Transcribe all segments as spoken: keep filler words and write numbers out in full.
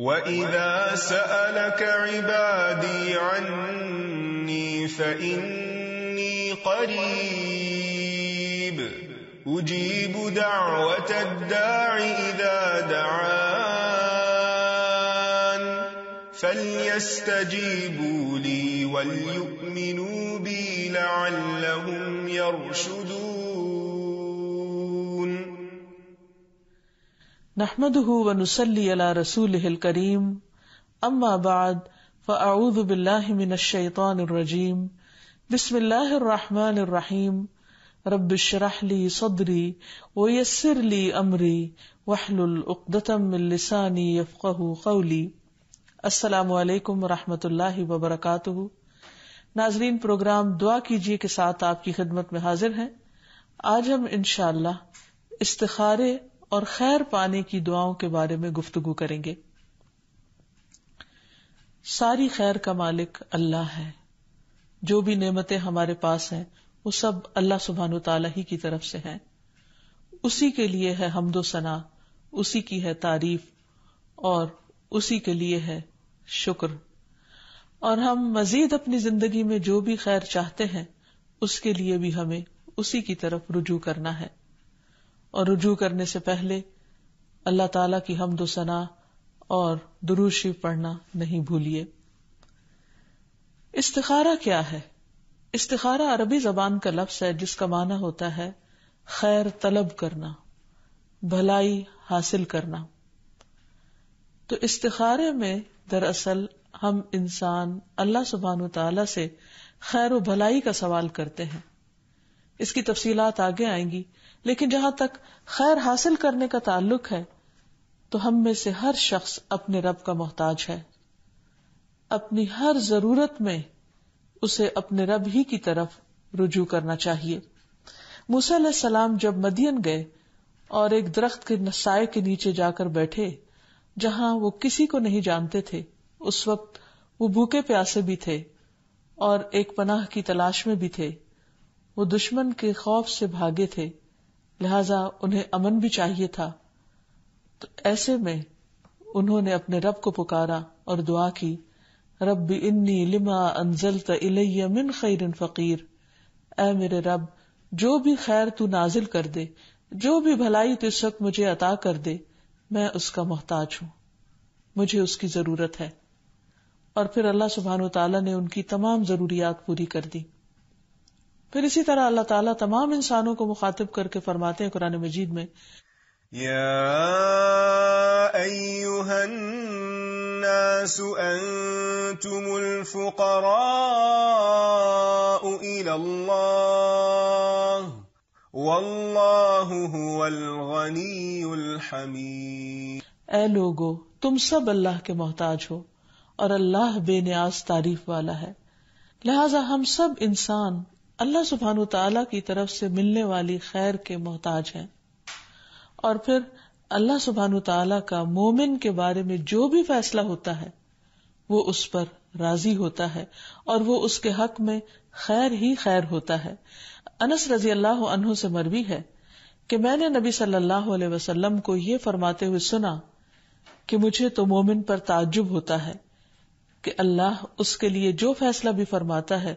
وَإِذَا سَأَلَكَ عِبَادِي عَنِّي فَإِنِّي قَرِيبٌ أُجِيبُ دَعْوَةَ الدَّاعِ إِذَا دَعَانِ فَلْيَسْتَجِيبُوا لِي وَلْيُؤْمِنُوا بِي لَعَلَّهُمْ يَرْشُدُونَ. نحمده ونصلي على رسوله الكريم. اما بعد فاعوذ بالله من الشيطان الرجيم. بسم الله الرحمن الرحيم. رب اشرح لي صدري ويسر لي امري واحلل عقدة من لساني يفقهوا قولي. السلام علیکم ورحمۃ اللہ وبرکاتہ. ناظرین پروگرام دعا کیجیے کے ساتھ آپ کی خدمت میں حاضر ہیں. آج ہم انشاءاللہ استخارے اور خیر پانے کی دعاؤں کے بارے میں گفتگو کریں گے. ساری خیر کا مالک اللہ ہے. جو بھی نعمتیں ہمارے پاس ہیں وہ سب اللہ سبحانہ وتعالی ہی کی طرف سے ہیں. اسی کے لیے ہے حمد و ثنا، اسی کی ہے تعریف اور اسی کے لیے ہے شکر. اور ہم مزید اپنی زندگی میں جو بھی خیر چاہتے ہیں اس کے لیے بھی ہمیں اسی کی طرف رجوع کرنا ہے. اور رجوع کرنے سے پہلے اللہ تعالی کی حمد و ثنا اور درود شریف پڑھنا نہیں بھولیے. استخارہ کیا ہے؟ استخارہ عربی زبان کا لفظ ہے جس کا معنی ہوتا ہے خیر طلب کرنا، بھلائی حاصل کرنا. تو استخارے میں دراصل ہم انسان اللہ سبحانہ و تعالی سے خیر و بھلائی کا سوال کرتے ہیں. اس کی تفصیلات آگے آئیں گی، لیکن جہاں تک خیر حاصل کرنے کا تعلق ہے تو ہم میں سے ہر شخص اپنے رب کا محتاج ہے. اپنی ہر ضرورت میں اسے اپنے رب ہی کی طرف رجوع کرنا چاہیے. موسیٰ علیہ السلام جب مدین گئے اور ایک درخت کے سائے کے نیچے جا کر بیٹھے جہاں وہ کسی کو نہیں جانتے تھے، اس وقت وہ بھوکے پیاسے بھی تھے اور ایک پناہ کی تلاش میں بھی تھے. وہ دشمن کے خوف سے بھاگے تھے، لہذا انہیں امن بھی چاہیے تھا. تو ایسے میں انہوں نے اپنے رب کو پکارا اور دعا کی، رب انی لما انزلت الی من خیر فقیر. اے میرے رب، جو بھی خیر تو نازل کر دے، جو بھی بھلائی تو اس وقت مجھے عطا کر دے، میں اس کا محتاج ہوں، مجھے اس کی ضرورت ہے. اور پھر اللہ سبحانہ وتعالی نے ان کی تمام ضروریات پوری کر دی. پھر اسی طرح اللہ تعالیٰ تمام انسانوں کو مخاطب کر کے فرماتے ہیں قرآن مجید میں، یا ایہا الناس انتم الفقراء الی اللہ واللہ هو الغنی الحمید. اے لوگو، تم سب اللہ کے محتاج ہو اور اللہ بے نیاز تعریف والا ہے. لہذا ہم سب انسان اللہ سبحانہ و تعالی کی طرف سے ملنے والی خیر کے محتاج ہیں. اور پھر اللہ سبحانہ و تعالی کا مومن کے بارے میں جو بھی فیصلہ ہوتا ہے وہ اس پر راضی ہوتا ہے اور وہ اس کے حق میں خیر ہی خیر ہوتا ہے. انس رضی اللہ عنہ سے مروی ہے کہ میں نے نبی صلی اللہ علیہ وسلم کو یہ فرماتے ہوئے سنا کہ مجھے تو مومن پر تعجب ہوتا ہے کہ اللہ اس کے لیے جو فیصلہ بھی فرماتا ہے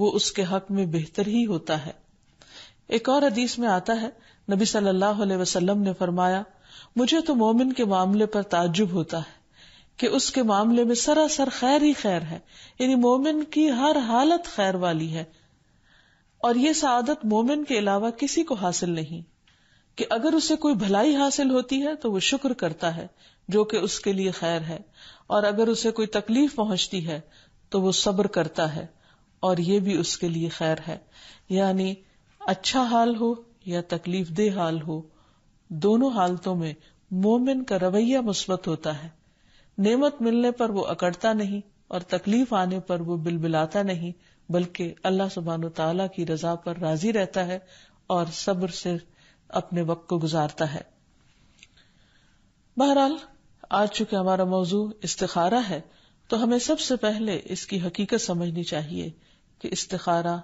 وہ اس کے حق میں بہتر ہی ہوتا ہے. ایک اور حدیث میں آتا ہے نبی صلی اللہ علیہ وسلم نے فرمایا، مجھے تو مومن کے معاملے پر تعجب ہوتا ہے کہ اس کے معاملے میں سراسر خیر ہی خیر ہے. یعنی مومن کی ہر حالت خیر والی ہے. اور یہ سعادت مومن کے علاوہ کسی کو حاصل نہیں کہ اگر اسے کوئی بھلائی حاصل ہوتی ہے تو وہ شکر کرتا ہے جو کہ اس کے لیے خیر ہے، اور اگر اسے کوئی تکلیف پہنچتی ہے تو وہ صبر کرتا ہے اور یہ بھی اس کے لیے خیر ہے. یعنی اچھا حال ہو یا تکلیف دہ حال ہو، دونوں حالتوں میں مومن کا رویہ مثبت ہوتا ہے. نعمت ملنے پر وہ اکڑتا نہیں اور تکلیف آنے پر وہ بلبلاتا نہیں، بلکہ اللہ سبحانہ و تعالی کی رضا پر راضی رہتا ہے اور صبر سے اپنے وقت کو گزارتا ہے. بہرحال آج چونکہ ہمارا موضوع استخارہ ہے تو ہمیں سب سے پہلے اس کی حقیقت سمجھنی چاہیے کہ استخارہ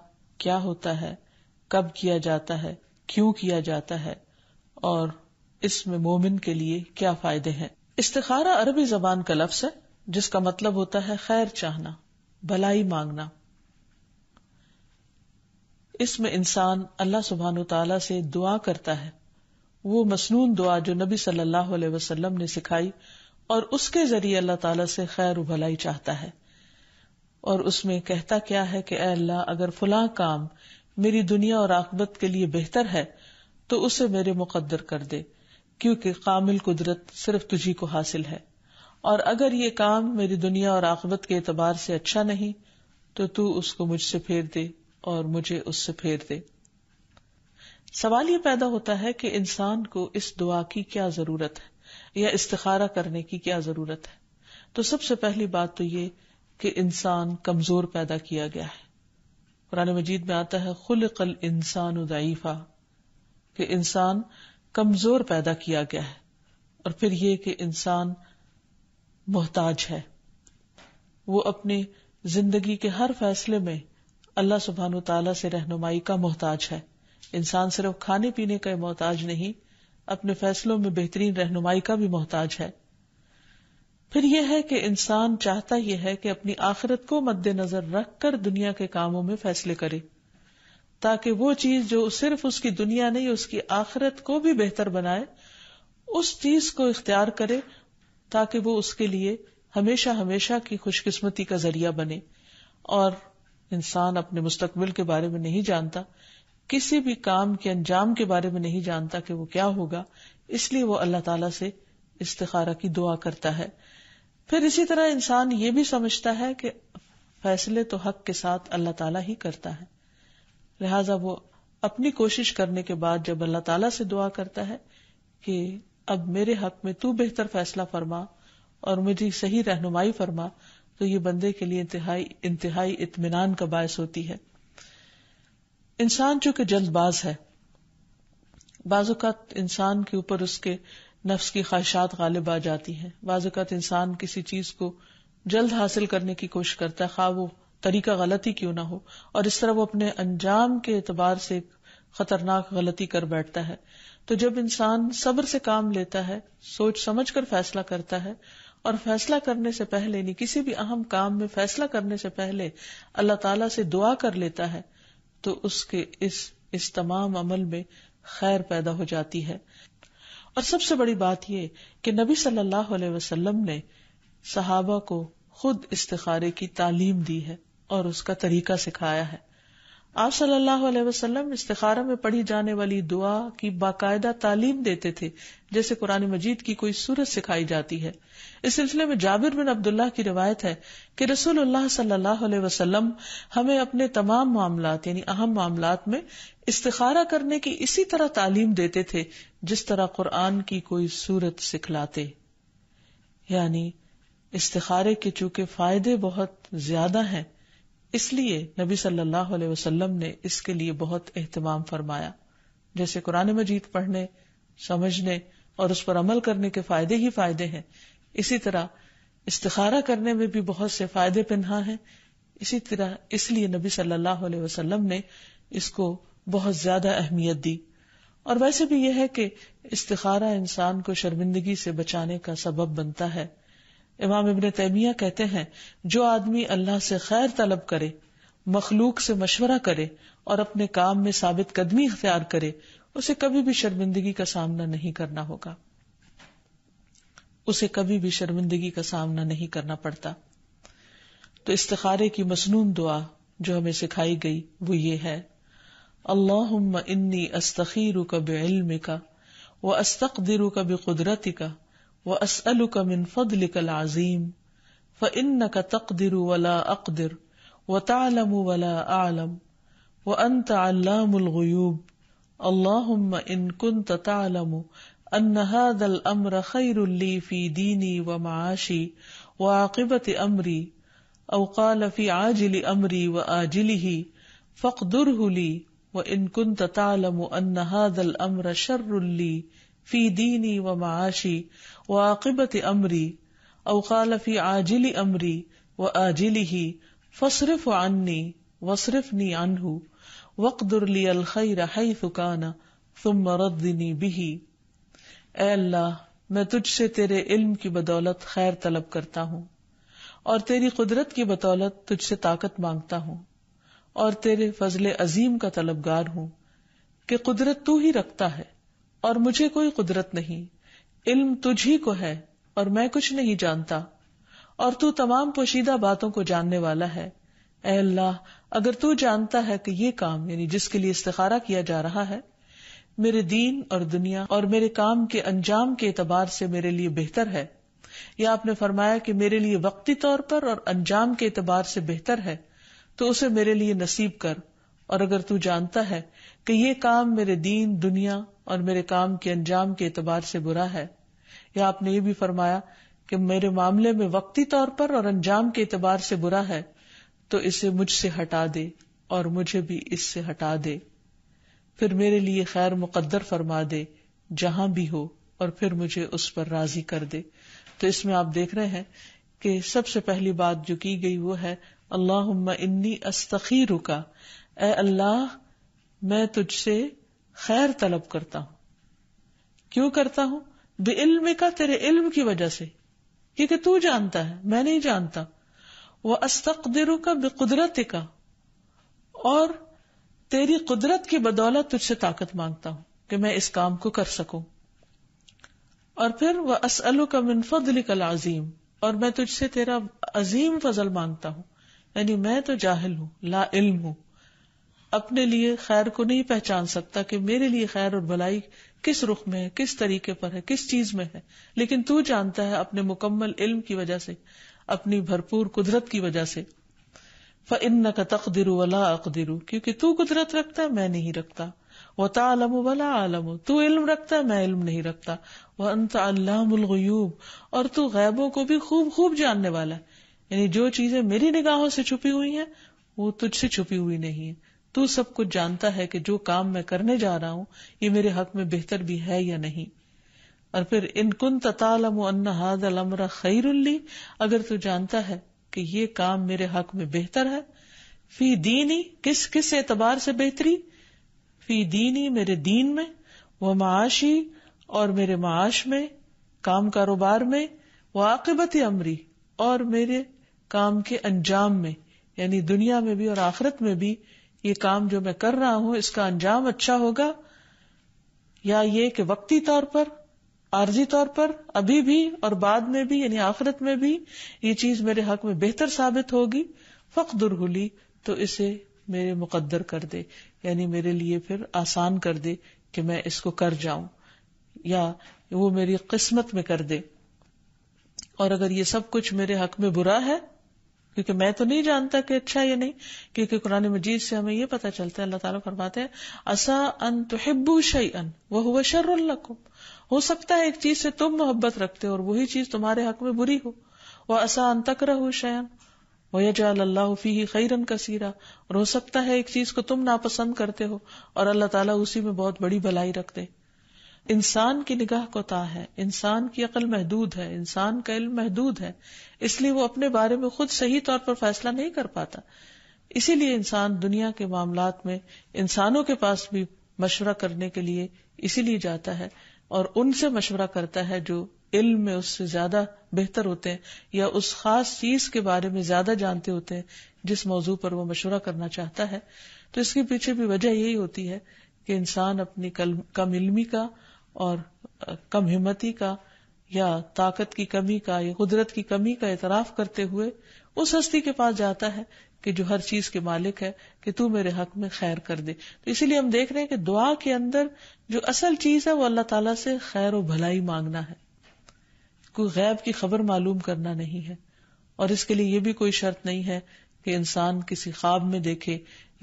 کیا ہوتا ہے، کب کیا جاتا ہے، کیوں کیا جاتا ہے، اور اس میں مومن کے لیے کیا فائدے ہیں. इस्तिखारा अरबी जबान का लफ्ज है जिसका मतलब होता है खैर चाहना, भलाई मांगना। इसमें इंसान अल्लाह सुब्हानहू तआला से दुआ करता है, वो मसनून दुआ जो नबी सल्लल्लाहु अलैहि वसल्लम ने सिखाई, और उसके जरिए अल्लाह ताला से खैर व भलाई चाहता है। और उसमें कहता क्या है कि ऐ अल्लाह, अगर फुला काम मेरी दुनिया और आखिरत के लिए बेहतर है तो उसे मेरे मुकद्दर कर दे, क्योंकि कामिल कुदरत सिर्फ तुझी को हासिल है। और अगर ये काम मेरी दुनिया और आखिरत के एतबार से अच्छा नहीं तो तू उसको मुझसे फेर दे और मुझे उससे फेर दे। सवाल ये पैदा होता है कि इंसान को इस दुआ की क्या जरूरत है या इस्तिखारा करने की क्या जरूरत है। तो सबसे पहली बात तो ये कि इंसान कमजोर पैदा किया गया है। कुरान मजीद में आता है खुलिकल इंसानु दईफा, कि इंसान कमजोर पैदा किया गया है। और फिर ये कि इंसान मोहताज है, वो अपनी जिंदगी के हर फैसले में अल्लाह सुब्हानहू तआला से रहनुमाई का मोहताज है। इंसान सिर्फ खाने पीने का मोहताज नहीं, अपने फैसलों में बेहतरीन रहनुमाई का भी मोहताज है। फिर यह है कि इंसान चाहता यह है कि अपनी आखिरत को मद्देनजर रखकर दुनिया के कामों में फैसले करे, ताकि वो चीज जो सिर्फ उसकी दुनिया नहीं उसकी आखिरत को भी बेहतर बनाए, उस चीज को इख्तियार करे ताकि वो उसके लिए हमेशा हमेशा की खुशकिस्मती का जरिया बने। और इंसान अपने मुस्तकबिल के बारे में नहीं जानता, किसी भी काम के अंजाम के बारे में नहीं जानता कि वो क्या होगा, इसलिए वो अल्लाह ताला से इस्तिखारा की दुआ करता है। फिर इसी तरह इंसान ये भी समझता है कि फैसले तो हक के साथ अल्लाह ताला ही करता है, लिहाजा वो अपनी कोशिश करने के बाद जब अल्लाह ताला से दुआ करता है कि अब मेरे हक में तू बेहतर फैसला फरमा और मुझे सही रहनुमाई फरमा, तो ये बंदे के लिए इंतहाई इंतहाई इत्मीनान का बायस होती है। इंसान चूंकि जल्दबाज है, बाज़ुकात इंसान के ऊपर उसके नफ्स की ख्वाहिशात गालिब आ जाती है। बाज़ुकात इंसान किसी चीज को जल्द हासिल करने की कोशिश करता है, खा वो तरीका गलत ही क्यों ना हो, और इस तरह वो अपने अंजाम के एतबार से खतरनाक गलती कर बैठता है। तो जब इंसान सब्र से काम लेता है, सोच समझ कर फैसला करता है, और फैसला करने से पहले यानी किसी भी अहम काम में फैसला करने से पहले अल्लाह ताला से दुआ कर लेता है, तो उसके इस इस तमाम अमल में खैर पैदा हो जाती है। और सबसे बड़ी बात यह कि नबी सल्लल्लाहु अलैहि वसल्लम ने सहाबा को खुद इस्तिखारे की तालीम दी है और उसका तरीका सिखाया है। आप सल्लल्लाहु अलैहि वसल्लम इस्तिखारा में पढ़ी जाने वाली दुआ की बाकायदा तालीम देते थे, जैसे कुरान मजीद की कोई सूरत सिखाई जाती है। इस सिलसिले में जाबिर बिन अब्दुल्लाह की रिवायत है कि रसूलुल्लाह सल्लल्लाहु अलैहि वसल्लम हमें अपने तमाम मामलात यानी अहम मामलात में इस्तिखारा करने की इसी तरह तालीम देते थे जिस तरह कुरान की कोई सूरत सिखलाते। यानी इस्तिखारे के चूंकि फायदे बहुत ज्यादा हैं, इसलिए नबी सल्लल्लाहु अलैहि वसल्लम ने इसके लिए बहुत एहतमाम फरमाया। जैसे कुरान मजीद पढ़ने, समझने और उस पर अमल करने के फायदे ही फायदे हैं, इसी तरह इस्तिखारा करने में भी बहुत से फायदे पिन्हा हैं। इसी तरह इसलिए नबी सल्लल्लाहु अलैहि वसल्लम ने इसको बहुत ज्यादा अहमियत दी। और वैसे भी यह है कि इस्तिखारा इंसान को शर्मिंदगी से बचाने का सबब बनता है। इमाम इब्न तैमिया कहते हैं, जो आदमी अल्लाह से खैर तलब करे, मखलूक से मशवरा करे और अपने काम में साबित कदमी इख्तियार करे, उसे कभी भी शर्मिंदगी का सामना नहीं करना होगा, उसे कभी भी शर्मिंदगी का सामना नहीं करना पड़ता। तो इस्तिखारे की मसनून दुआ जो हमें सिखाई गई वो ये है, अल्लाहुम्मा इन्नी अस्तखीरुका बिइल्मिका व अस्तकदिरुका बिकुदरतिका وأسألك من فضلك العظيم فإنك تقدر ولا أقدر وتعلم ولا أعلم وأنت علام الغيوب اللهم إن كنت تعلم أن هذا الأمر خير لي في ديني ومعاشي وعاقبة أمري أو قال في عاجل أمري وآجله فاقدره لي وإن كنت تعلم أن هذا الأمر شر لي في ديني ومعاشي وعاقبة أمري أو قال في عاجل أمري وآجله فاصرف عني واصرفني عنه واقدر لي الخير حيث كان ثم ردني به। ऐ अल्लाह, میں تجھ سے تیرے علم کی بدولت خیر طلب کرتا ہوں اور تیری قدرت کی بدولت تجھ سے طاقت مانگتا ہوں اور تیرے فضل عظیم کا طلبگار ہوں کہ قدرت تو ہی رکھتا ہے اور مجھے کوئی قدرت نہیں، علم تجھ ہی کو ہے اور میں کچھ نہیں جانتا، اور تو تمام پوشیدہ باتوں کو جاننے والا ہے۔ اے اللہ، اگر تو جانتا ہے کہ یہ کام، یعنی جس کے لیے استخارہ کیا جا رہا ہے، میرے دین اور دنیا اور میرے کام کے انجام کے اعتبار سے میرے لیے بہتر ہے، یا آپ نے فرمایا کہ میرے لیے وقتی طور پر اور انجام کے اعتبار سے بہتر ہے، تو اسے میرے لیے نصیب کر، اور اگر تو جانتا ہے کہ یہ کام میرے دین، دنیا اور میرے کام کے انجام کے اعتبار سے برا ہے، یا آپ نے یہ بھی فرمایا کہ میرے معاملے میں وقتی طور پر اور انجام کے اعتبار سے برا ہے، تو اسے مجھ سے ہٹا دے اور مجھے بھی اس سے ہٹا دے، پھر میرے لیے خیر مقدر فرما دے جہاں بھی ہو، اور پھر مجھے اس پر راضی کر دے۔ تو اس میں آپ دیکھ رہے ہیں کہ سب سے پہلی بات جو کی گئی وہ ہے اللہم انی استخیرک، اے اللہ میں تجھ سے خیر طلب کرتا ہوں۔ کیوں کرتا ہوں؟ بعلمک، تیرے علم کی وجہ سے، کیونکہ تو جانتا ہے، میں نہیں جانتا۔ وَأَسْتَقْدِرُكَ بِقُدْرَتِكَ، اور تیری قدرت کی بدولت تجھ سے طاقت مانگتا ہوں کہ میں اس کام کو کر سکوں۔ اور پھر وَأَسْأَلُكَ مِنْ فَضْلِكَ الْعَظِيمِ، اور میں تجھ سے تیرا عظیم فضل مانگتا ہوں، یعنی میں تو جاہل ہوں، لا علم ہوں، اپنے لیے خیر کو نہیں پہچان سکتا کہ میرے لیے خیر اور بھلائی کس رخ میں ہے، کس طریقے پر ہے، کس چیز میں ہے، لیکن تو جانتا ہے اپنے مکمل علم کی وجہ سے، اپنی بھرپور قدرت کی وجہ سے۔ فَإِنَّكَ تَقْدِرُ وَلَا أَقْدِرُ، کیونکہ تو قدرت رکھتا ہے، میں نہیں رکھتا۔ وَتَعْلَمُ وَلَا أَعْلَمُ، تو علم رکھتا ہے، میں علم نہیں رکھتا۔ وَأَنْتَ عَلَّامُ الْغُيُوبِ، اور تو غیبوں کو بھی خوب خوب جاننے والا ہے، یعنی جو چیزیں میری نگاہوں سے چھپی ہوئی ہیں وہ تجھ سے چھپی ہوئی نہیں ہے، تو سب کچھ جانتا ہے کہ جو کام میں کرنے جا رہا ہوں یہ میرے حق میں بہتر بھی ہے یا نہیں۔ اور پھر ان كنت تعلم ان هذا الامر خير لي، اگر تو جانتا ہے کہ یہ کام میرے حق میں بہتر ہے، فی دینی، کس کس اعتبار سے بہتری، فی دینی، میرے دین میں، و معاشی، اور میرے معاش میں، کام کاروبار میں، و عاقبت امری، اور میرے کام کے انجام میں، یعنی دنیا میں بھی اور آخرت میں بھی، یہ کام جو میں کر رہا ہوں اس کا انجام اچھا ہوگا، یا یہ کہ وقتی طور پر، عارضی طور پر، ابھی بھی اور بعد میں بھی، یعنی آخرت میں بھی یہ چیز میرے حق میں بہتر ثابت ہوگی۔ فَقْدُرْهُ لِي، تو اسے میرے مقدر کر دے، یعنی میرے لیے پھر آسان کر دے کہ میں اس کو کر جاؤں، یا وہ میری قسمت میں کر دے۔ اور اگر یہ سب کچھ میرے حق میں برا ہے، کیونکہ میں تو نہیں جانتا کہ اچھا یا نہیں، کیونکہ قرآن مجید سے ہمیں یہ پتہ چلتا ہے، اللہ تعالیٰ فرماتے ہیں عَسَىٰ أَن تُحِبُّوا شَيْئًا وَهُوَ شَرٌّ لَكُمْ، ہو سکتا ہے ایک چیز سے تم محبت رکھتے ہو اور وہی چیز تمہارے حق میں بری ہو۔ وَعَسَىٰ أَن تَكْرَهُوا شَيْئًا وَيَجْعَلَ اللَّهُ فِيهِ خَيْرًا كَثِيرًا، اور ہو سکتا ہے ایک چیز کو تم ناپسند کرتے ہو اور اللہ تعالیٰ اسی میں بہت بڑی بھلائی رکھ دے۔ انسان کی نگاہ کوتاہ ہے، انسان کی عقل محدود ہے، انسان کا علم محدود ہے، اس لیے وہ اپنے بارے میں خود صحیح طور پر فیصلہ نہیں کر پاتا، اسی لیے انسان دنیا کے معاملات میں انسانوں کے پاس بھی مشورہ کرنے کے لیے اسی لیے جاتا ہے، اور ان سے مشورہ کرتا ہے جو علم میں اس سے زیادہ بہتر ہوتے ہیں، یا اس خاص چیز کے بارے میں زیادہ جانتے ہوتے ہیں جس موضوع پر وہ مشورہ کرنا چاہتا ہے۔ تو اس کے پیچھے بھی وجہ یہی ہوتی ہے کہ انسان اپنی کم علمی کا اور کم ہمتی کا یا طاقت کی کمی کا یا قدرت کی کمی کا اعتراف کرتے ہوئے اس ہستی کے پاس جاتا ہے کہ جو ہر چیز کے مالک ہے، کہ تو میرے حق میں خیر کر دے۔ تو اسی لیے ہم دیکھ رہے ہیں کہ دعا کے اندر جو اصل چیز ہے وہ اللہ تعالیٰ سے خیر و بھلائی مانگنا ہے، کوئی غیب کی خبر معلوم کرنا نہیں ہے، اور اس کے لیے یہ بھی کوئی شرط نہیں ہے کہ انسان کسی خواب میں دیکھے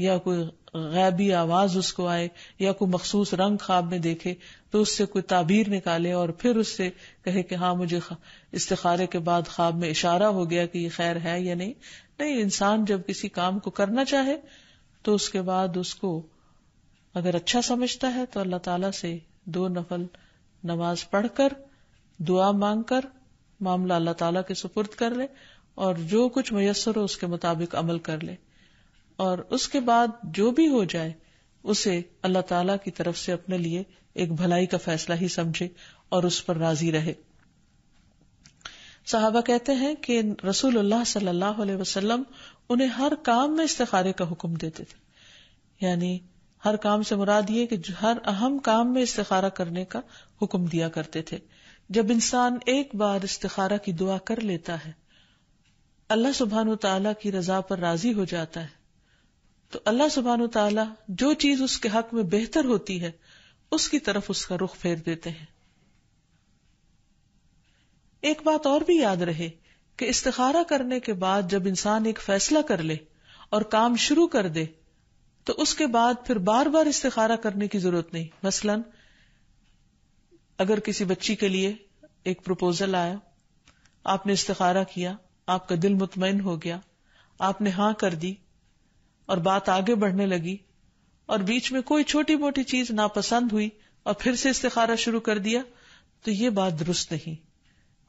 یا کوئی غیبی آواز اس کو آئے یا کوئی مخصوص رنگ خواب میں دیکھے تو اس سے کوئی تعبیر نکالے اور پھر اس سے کہے کہ ہاں مجھے استخارے کے بعد خواب میں اشارہ ہو گیا کہ یہ خیر ہے یا نہیں۔ نہیں، انسان جب کسی کام کو کرنا چاہے تو اس کے بعد اس کو اگر اچھا سمجھتا ہے تو اللہ تعالیٰ سے دو نفل نماز پڑھ کر، دعا مانگ کر، معاملہ اللہ تعالیٰ کے سپرد کر لے اور جو کچھ میسر ہو اس کے مطابق عمل کر لے، اور اس کے بعد جو بھی ہو جائے اسے اللہ تعالیٰ کی طرف سے اپنے لیے ایک بھلائی کا فیصلہ ہی سمجھے اور اس پر راضی رہے۔ صحابہ کہتے ہیں کہ رسول اللہ صلی اللہ علیہ وسلم انہیں ہر کام میں استخارے کا حکم دیتے تھے، یعنی ہر کام سے مراد یہ کہ ہر اہم کام میں استخارہ کرنے کا حکم دیا کرتے تھے۔ جب انسان ایک بار استخارہ کی دعا کر لیتا ہے، اللہ سبحانہ وتعالیٰ کی رضا پر راضی ہو جاتا ہے، تو اللہ سبحانہ وتعالیٰ جو چیز اس کے حق میں بہتر ہوتی ہے اس کی طرف اس کا رخ پھیر دیتے ہیں۔ ایک بات اور بھی یاد رہے کہ استخارہ کرنے کے بعد جب انسان ایک فیصلہ کر لے اور کام شروع کر دے تو اس کے بعد پھر بار بار استخارہ کرنے کی ضرورت نہیں۔ مثلاً اگر کسی بچی کے لیے ایک پروپوزل آیا، آپ نے استخارہ کیا، آپ کا دل مطمئن ہو گیا، آپ نے ہاں کر دی اور بات آگے بڑھنے لگی، اور بیچ میں کوئی چھوٹی موٹی چیز ناپسند ہوئی اور پھر سے استخارہ شروع کر دیا، تو یہ بات درست نہیں۔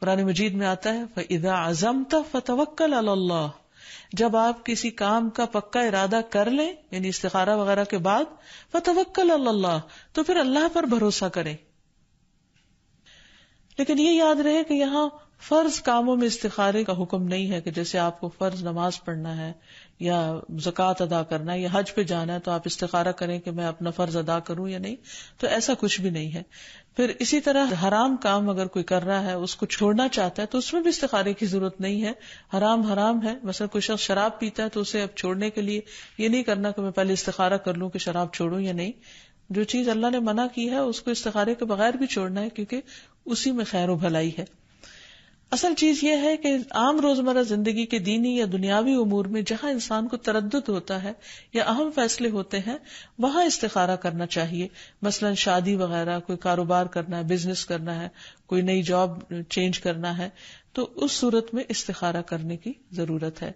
قرآن مجید میں آتا ہے فَإِذَا عَزَمْتَ فَتَوَكَّلْ عَلَى اللَّهِ، جب آپ کسی کام کا پکا ارادہ کر لیں، یعنی استخارہ وغیرہ کے بعد، فَتَوَكَّلْ عَلَى اللَّهِ، تو پھر اللہ پر بھروسہ کریں۔ لیکن یہ یاد رہے کہ یہاں فرض کاموں میں استخارے کا حکم نہیں ہے کہ جیسے آپ کو فرض نماز پڑھنا ہے یا زکوٰۃ ادا کرنا ہے یا حج پہ جانا ہے تو آپ استخارہ کریں کہ میں اپنا فرض ادا کروں یا نہیں، تو ایسا کچھ بھی نہیں ہے۔ پھر اسی طرح حرام کام اگر کوئی کر رہا ہے، اس کو چھوڑنا چاہتا ہے، تو اس میں بھی استخارے کی ضرورت نہیں ہے۔ حرام حرام ہے، مثلا کوئی شخص شراب پیتا ہے تو اسے اب چھوڑنے کے لیے یہ نہیں کرنا کہ میں پہلے استخارہ کر لوں کہ شراب چھوڑوں یا نہیں۔ جو چیز اللہ نے منع کی ہے اس کو استخارے کے بغیر بھی چھوڑنا ہے، کیونکہ اسی میں خیر و بھلائی ہے۔ اصل چیز یہ ہے کہ عام روزمرہ زندگی کے دینی یا دنیاوی امور میں جہاں انسان کو تردد ہوتا ہے یا اہم فیصلے ہوتے ہیں، وہاں استخارہ کرنا چاہیے۔ مثلا شادی وغیرہ، کوئی کاروبار کرنا ہے، بزنس کرنا ہے، کوئی نئی جاب چینج کرنا ہے، تو اس صورت میں استخارہ کرنے کی ضرورت ہے۔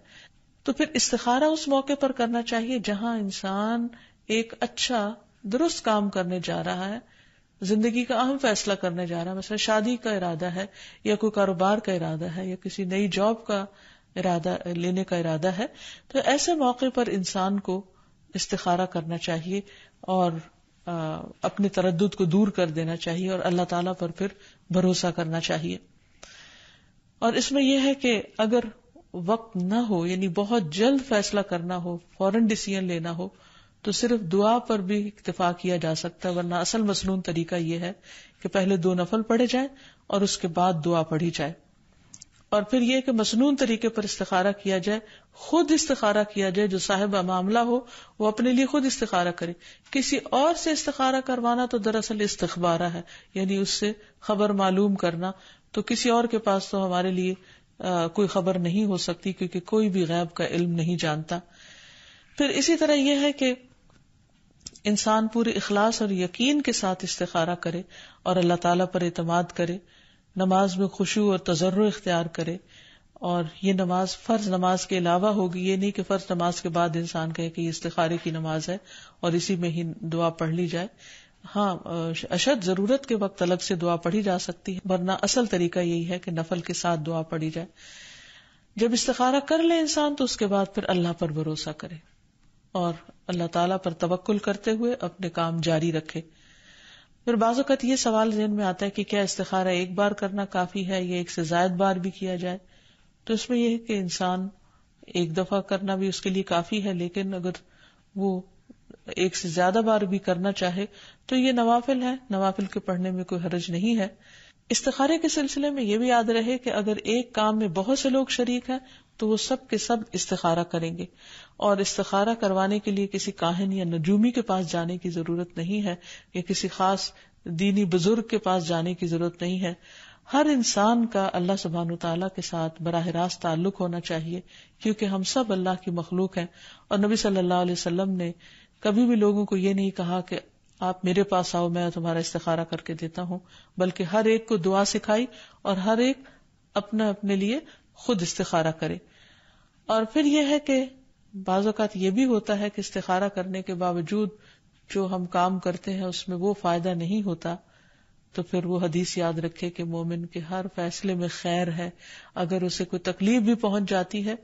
تو پھر استخارہ اس موقع پر کرنا چاہیے جہاں انسان ایک اچھا درست کام کرنے جا رہا ہے، زندگی کا اہم فیصلہ کرنے جا رہا ہے، مثلا شادی کا ارادہ ہے یا کوئی کاروبار کا ارادہ ہے یا کسی نئی جاب کا ارادہ لینے کا ارادہ ہے، تو ایسے موقع پر انسان کو استخارہ کرنا چاہیے اور اپنے تردد کو دور کر دینا چاہیے اور اللہ تعالیٰ پر پھر بھروسہ کرنا چاہیے۔ اور اس میں یہ ہے کہ اگر وقت نہ ہو، یعنی بہت جلد فیصلہ کرنا ہو، فوراً ڈیسیژن لینا ہو، تو صرف دعا پر بھی اکتفا کیا جا سکتا ہے، ورنہ اصل مسنون طریقہ یہ ہے کہ پہلے دو نفل پڑھے جائیں اور اس کے بعد دعا پڑھی جائے۔ اور پھر یہ کہ مسنون طریقے پر استخارہ کیا جائے، خود استخارہ کیا جائے، جو صاحب معاملہ ہو وہ اپنے لیے خود استخارہ کرے، کسی اور سے استخارہ کروانا تو دراصل استخبارہ ہے، یعنی اس سے خبر معلوم کرنا، تو کسی اور کے پاس تو ہمارے لیے کوئی خبر نہیں ہو سکتی کیونکہ کوئی بھی غیب کا علم نہیں جانتا۔ پھر اسی طرح یہ ہے کہ انسان پورے اخلاص اور یقین کے ساتھ استخارہ کرے اور اللہ تعالیٰ پر اعتماد کرے، نماز میں خشوع اور تضرع اختیار کرے، اور یہ نماز فرض نماز کے علاوہ ہوگی، یہ نہیں کہ فرض نماز کے بعد انسان کہے کہ یہ استخارے کی نماز ہے اور اسی میں ہی دعا پڑھ لی جائے۔ ہاں، اشد ضرورت کے وقت الگ سے دعا پڑھی جا سکتی ہے، ورنہ اصل طریقہ یہی ہے کہ نفل کے ساتھ دعا پڑھی جائے۔ جب استخارہ کر لے انسان تو اس کے بعد پھر اللہ پر بھروسہ کرے اور اللہ تعالیٰ پر توکل کرتے ہوئے اپنے کام جاری رکھے۔ پھر بعض اوقات یہ سوال ذہن میں آتا ہے کہ کیا استخارہ ایک بار کرنا کافی ہے یا ایک سے زائد بار بھی کیا جائے؟ تو اس میں یہ ہے کہ انسان ایک دفعہ کرنا بھی اس کے لیے کافی ہے، لیکن اگر وہ ایک سے زیادہ بار بھی کرنا چاہے تو یہ نوافل ہے، نوافل کے پڑھنے میں کوئی حرج نہیں ہے۔ استخارے کے سلسلے میں یہ بھی یاد رہے کہ اگر ایک کام میں بہت سے لوگ شریک ہیں تو وہ سب کے سب استخارہ کریں گے، اور استخارہ کروانے کے لیے کسی کاہن یا نجومی کے پاس جانے کی ضرورت نہیں ہے یا کسی خاص دینی بزرگ کے پاس جانے کی ضرورت نہیں ہے۔ ہر انسان کا اللہ سبحانہ وتعالیٰ کے ساتھ براہ راست تعلق ہونا چاہیے، کیونکہ ہم سب اللہ کی مخلوق ہیں، اور نبی صلی اللہ علیہ وسلم نے کبھی بھی لوگوں کو یہ نہیں کہا کہ آپ میرے پاس آؤ میں تمہارا استخارہ کر کے دیتا ہوں، بلکہ ہر ایک کو دعا سکھائی اور ہر ایک اپنا اپنے لیے خود استخارہ کرے۔ اور پھر یہ ہے کہ بعض اوقات یہ بھی ہوتا ہے کہ استخارہ کرنے کے باوجود جو ہم کام کرتے ہیں اس میں وہ فائدہ نہیں ہوتا، تو پھر وہ حدیث یاد رکھے کہ مومن کے ہر فیصلے میں خیر ہے، اگر اسے کوئی تکلیف بھی پہنچ جاتی ہے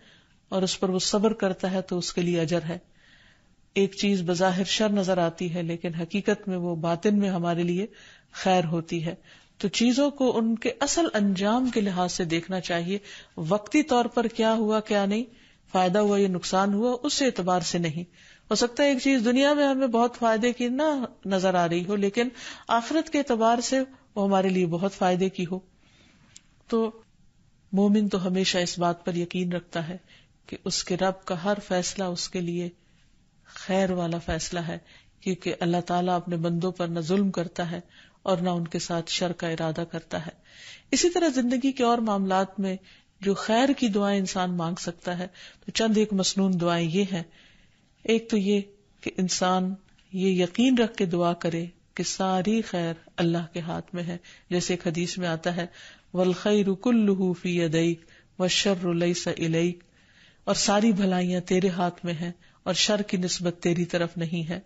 اور اس پر وہ صبر کرتا ہے تو اس کے لیے اجر ہے۔ ایک چیز بظاہر شر نظر آتی ہے لیکن حقیقت میں وہ باطن میں ہمارے لیے خیر ہوتی ہے۔ تو چیزوں کو ان کے اصل انجام کے لحاظ سے دیکھنا چاہیے. وقتی طور پر کیا ہوا کیا نہیں، فائدہ ہوا یا نقصان ہوا، اس اعتبار سے نہیں. ہو سکتا ہے ایک چیز دنیا میں ہمیں بہت فائدے کی نہ نظر آ رہی ہو، لیکن آخرت کے اعتبار سے وہ ہمارے لیے بہت فائدے کی ہو. تو مومن تو ہمیشہ اس بات پر یقین رکھتا ہے کہ اس کے رب کا ہر فیصلہ اس کے لیے خیر والا فیصلہ ہے، کیونکہ اللہ تعالیٰ اپنے بندوں پر نہ ظلم کرتا ہے اور نہ ان کے ساتھ شر کا ارادہ کرتا ہے. اسی طرح زندگی کے اور معاملات میں جو خیر کی دعائیں انسان مانگ سکتا ہے، تو چند ایک مسنون دعائیں یہ ہیں. ایک تو یہ کہ انسان یہ یقین رکھ کے دعا کرے کہ ساری خیر اللہ کے ہاتھ میں ہے، جیسے ایک حدیث میں آتا ہے وَالْخَيْرُ كُلُّهُ فِي يَدَيْكَ وَالشَّرُّ لَيْسَ إِلَيْكَ، اور ساری بھلائیاں تیرے ہاتھ میں ہیں اور شر کی نسبت تیری طرف نہیں ہے.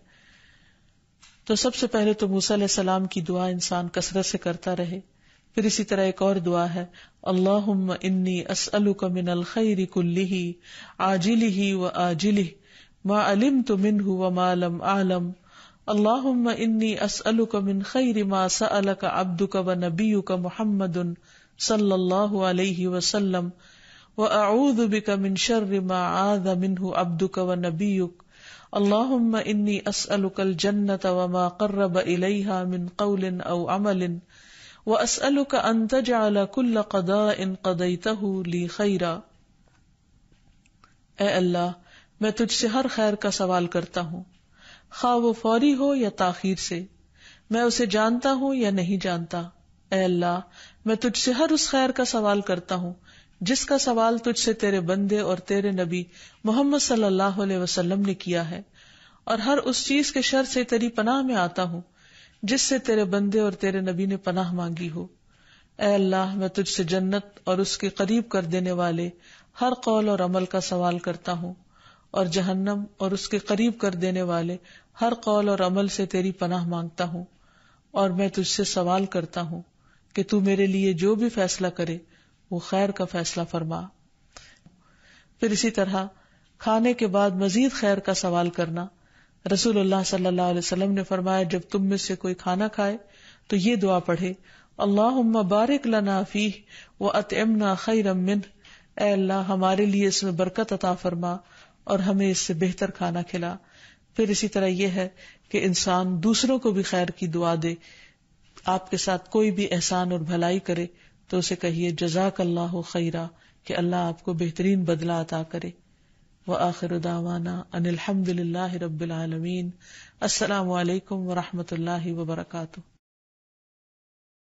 تو سب سے پہلے تو موسیٰ علیہ السلام کی دعا انسان کثرت سے کرتا رہے. پھر اسی طرح ایک اور دعا ہے اللہم انی اسألک من الخیر کلہ عاجلہ وآجلہ ما علمت منہ وما لم اعلم، اللہم انی اسألک من خیر ما سألک عبدک ونبیک محمد صلی اللہ علیہ وسلم وأعوذ بک من شر ما عاذ منہ عبدک ونبیک، اللہم انی اسألک الجنة وما قرب الیہا من قول او عمل واسألک ان تجعل کل قضاء قضیته لی خیرا. اے اللہ، میں تجھ سے ہر خیر کا سوال کرتا ہوں، خواہ وہ فوری ہو یا تاخیر سے، میں اسے جانتا ہوں یا نہیں جانتا. اے اللہ، میں تجھ سے ہر اس خیر کا سوال کرتا ہوں جس کا سوال تجھ سے تیرے بندے اور تیرے نبی محمد صلی اللہ علیہ وسلم نے کیا ہے، اور ہر اس چیز کے شر سے تیری پناہ میں آتا ہوں جس سے تیرے بندے اور تیرے نبی نے پناہ مانگی ہو. اے اللہ، میں تجھ سے جنت اور اس کے قریب کر دینے والے ہر قول اور عمل کا سوال کرتا ہوں، اور جہنم اور اس کے قریب کر دینے والے ہر قول اور عمل سے تیری پناہ مانگتا ہوں. اور میں تجھ سے سوال کرتا ہوں کہ تو میرے لیے جو بھی فیصلہ کرے وہ خیر کا فیصلہ فرما. پھر اسی طرح کھانے کے بعد مزید خیر کا سوال کرنا. رسول اللہ صلی اللہ علیہ وسلم نے فرمایا جب تم میں سے کوئی کھانا کھائے تو یہ دعا پڑھے اللہم بارک لنا فیہ واطعمنا خیرا منہ، اے اللہ ہمارے لیے اس میں برکت عطا فرما اور ہمیں اس سے بہتر کھانا کھلا. پھر اسی طرح یہ ہے کہ انسان دوسروں کو بھی خیر کی دعا دے. آپ کے ساتھ کوئی بھی احسان اور بھلائی کرے تو اسے کہیے جزاک اللہ خیرا، کہ اللہ آپ کو بہترین بدلہ عطا کرے. وآخر دعوانا ان الحمد للہ رب العالمین. السلام علیکم ورحمۃ اللہ وبرکاتہ.